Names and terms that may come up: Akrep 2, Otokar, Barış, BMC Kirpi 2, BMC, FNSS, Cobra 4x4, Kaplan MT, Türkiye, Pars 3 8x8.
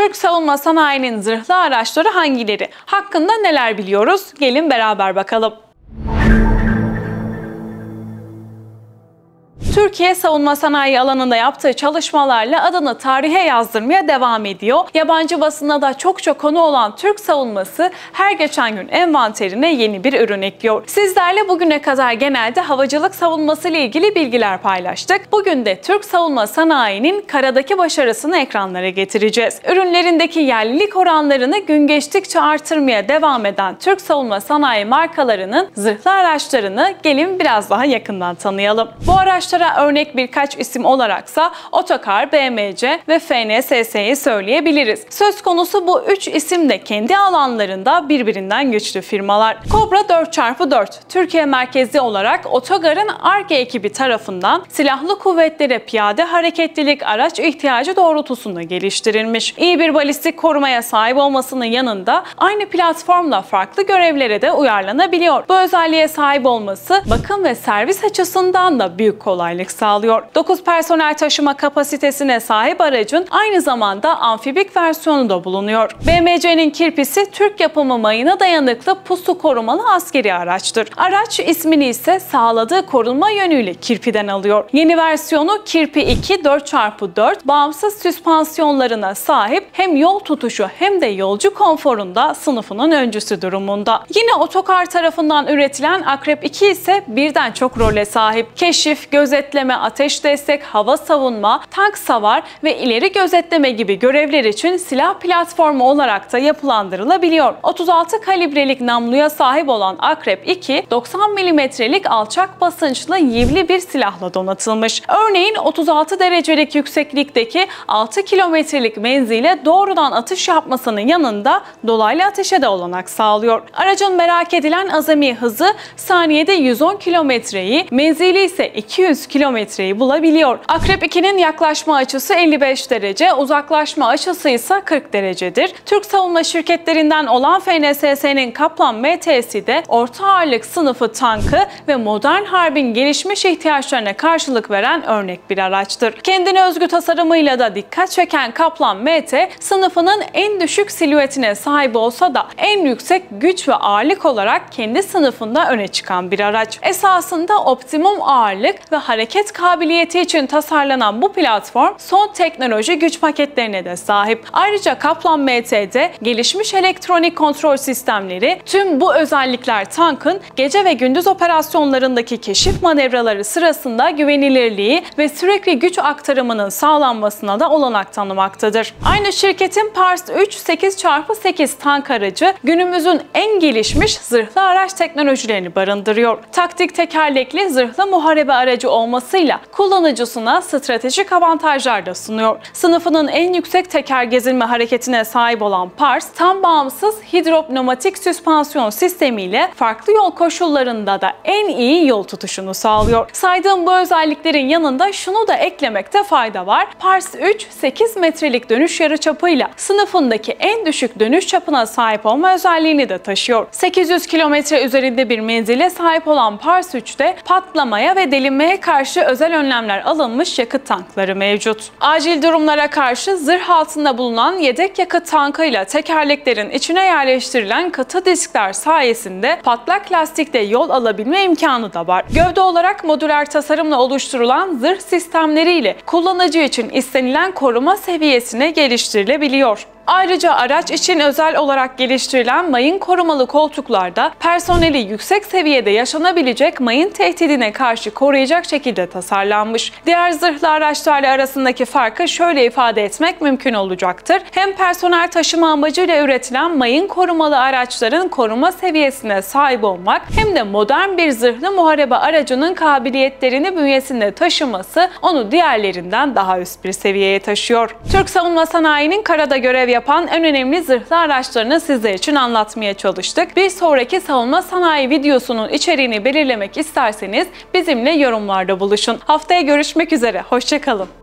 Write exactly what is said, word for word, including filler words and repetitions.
Türk savunma sanayinin zırhlı araçları hangileri? Hakkında neler biliyoruz? Gelin beraber bakalım. Türkiye savunma sanayi alanında yaptığı çalışmalarla adını tarihe yazdırmaya devam ediyor. Yabancı basına da çokça konu olan Türk savunması her geçen gün envanterine yeni bir ürün ekliyor. Sizlerle bugüne kadar genelde havacılık savunması ile ilgili bilgiler paylaştık. Bugün de Türk savunma sanayinin karadaki başarısını ekranlara getireceğiz. Ürünlerindeki yerlilik oranlarını gün geçtikçe artırmaya devam eden Türk savunma sanayi markalarının zırhlı araçlarını gelin biraz daha yakından tanıyalım. Bu araçlara örnek birkaç isim olaraksa Otokar, B M C ve F N S S'yi söyleyebiliriz. Söz konusu bu üç isim de kendi alanlarında birbirinden güçlü firmalar. Cobra dört çarpı dört, Türkiye merkezli olarak Otogar'ın Ar-Ge ekibi tarafından silahlı kuvvetlere piyade hareketlilik araç ihtiyacı doğrultusunda geliştirilmiş. İyi bir balistik korumaya sahip olmasının yanında aynı platformla farklı görevlere de uyarlanabiliyor. Bu özelliğe sahip olması bakım ve servis açısından da büyük kolaylık sağlıyor. dokuz personel taşıma kapasitesine sahip aracın aynı zamanda amfibik versiyonu da bulunuyor. B M C'nin Kirpisi Türk yapımı mayına dayanıklı pusu korumalı askeri araçtır. Araç ismini ise sağladığı korunma yönüyle Kirpi'den alıyor. Yeni versiyonu Kirpi iki dört çarpı dört bağımsız süspansiyonlarına sahip, hem yol tutuşu hem de yolcu konforunda sınıfının öncüsü durumunda. Yine Otokar tarafından üretilen Akrep iki ise birden çok role sahip. Keşif, gözet ateş destek, hava savunma, tank savar ve ileri gözetleme gibi görevler için silah platformu olarak da yapılandırılabiliyor. otuz altı kalibrelik namluya sahip olan Akrep iki, doksan milimetrelik alçak basınçlı yivli bir silahla donatılmış. Örneğin otuz altı derecelik yükseklikteki altı kilometrelik menzile doğrudan atış yapmasının yanında dolaylı ateşe de olanak sağlıyor. Aracın merak edilen azami hızı saniyede yüz on kilometreyi, menzili ise iki yüz kilometreyi bulabiliyor. Akrep ikinin yaklaşma açısı elli beş derece, uzaklaşma açısı ise kırk derecedir. Türk savunma şirketlerinden olan F N S S'nin Kaplan M T'si de orta ağırlık sınıfı tankı ve modern harbin gelişmiş ihtiyaçlarına karşılık veren örnek bir araçtır. Kendine özgü tasarımıyla da dikkat çeken Kaplan M T, sınıfının en düşük silüetine sahip olsa da en yüksek güç ve ağırlık olarak kendi sınıfında öne çıkan bir araç. Esasında optimum ağırlık ve hareket kabiliyeti için tasarlanan bu platform son teknoloji güç paketlerine de sahip. Ayrıca Kaplan M T'de gelişmiş elektronik kontrol sistemleri, tüm bu özellikler tankın gece ve gündüz operasyonlarındaki keşif manevraları sırasında güvenilirliği ve sürekli güç aktarımının sağlanmasına da olanak tanımaktadır. Aynı şirketin Pars üç sekiz çarpı sekiz tank aracı günümüzün en gelişmiş zırhlı araç teknolojilerini barındırıyor. Taktik tekerlekli zırhlı muharebe aracı olmasıyla kullanıcısına stratejik avantajlar da sunuyor. Sınıfının en yüksek teker gezinme hareketine sahip olan Pars, tam bağımsız hidropnömatik süspansiyon sistemiyle farklı yol koşullarında da en iyi yol tutuşunu sağlıyor. Saydığım bu özelliklerin yanında şunu da eklemekte fayda var. Pars üç, sekiz metrelik dönüş yarıçapıyla sınıfındaki en düşük dönüş çapına sahip olma özelliğini de taşıyor. sekiz yüz kilometre üzerinde bir menzile sahip olan Pars üçte patlamaya ve delinmeye karşı özel önlemler alınmış yakıt tankları mevcut. Acil durumlara karşı zırh altında bulunan yedek yakıt tankıyla tekerleklerin içine yerleştirilen katı diskler sayesinde patlak lastikte yol alabilme imkanı da var. Gövde olarak modüler tasarımla oluşturulan zırh sistemleriyle kullanıcı için istenilen koruma seviyesine geliştirilebiliyor. Ayrıca araç için özel olarak geliştirilen mayın korumalı koltuklarda personeli yüksek seviyede yaşanabilecek mayın tehdidine karşı koruyacak şekilde tasarlanmış. Diğer zırhlı araçlarla arasındaki farkı şöyle ifade etmek mümkün olacaktır. Hem personel taşıma amacıyla üretilen mayın korumalı araçların koruma seviyesine sahip olmak, hem de modern bir zırhlı muharebe aracının kabiliyetlerini bünyesinde taşıması onu diğerlerinden daha üst bir seviyeye taşıyor. Türk savunma sanayinin karada görev yapması yapan en önemli zırhlı araçlarını sizler için anlatmaya çalıştık. Bir sonraki savunma sanayi videosunun içeriğini belirlemek isterseniz bizimle yorumlarda buluşun. Haftaya görüşmek üzere, hoşça kalın.